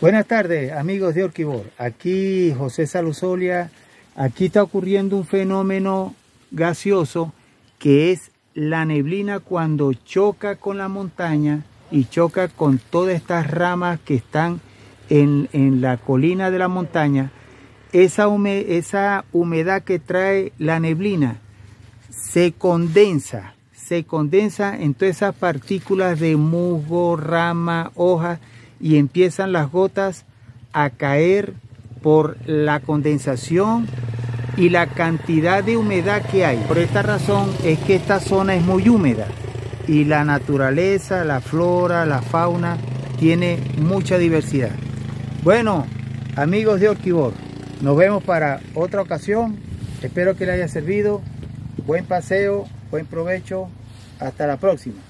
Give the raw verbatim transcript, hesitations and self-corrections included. Buenas tardes, amigos de Orquibor. Aquí José Saluzolia. Aquí está ocurriendo un fenómeno gaseoso que es la neblina cuando choca con la montaña y choca con todas estas ramas que están en, en la colina de la montaña. Esa, hume, esa humedad que trae la neblina se condensa, se condensa en todas esas partículas de musgo, rama, hojas, y empiezan las gotas a caer por la condensación y la cantidad de humedad que hay. Por esta razón es que esta zona es muy húmeda y la naturaleza, la flora, la fauna tiene mucha diversidad. Bueno, amigos de Orquibor, nos vemos para otra ocasión. Espero que les haya servido. Buen paseo, buen provecho. Hasta la próxima.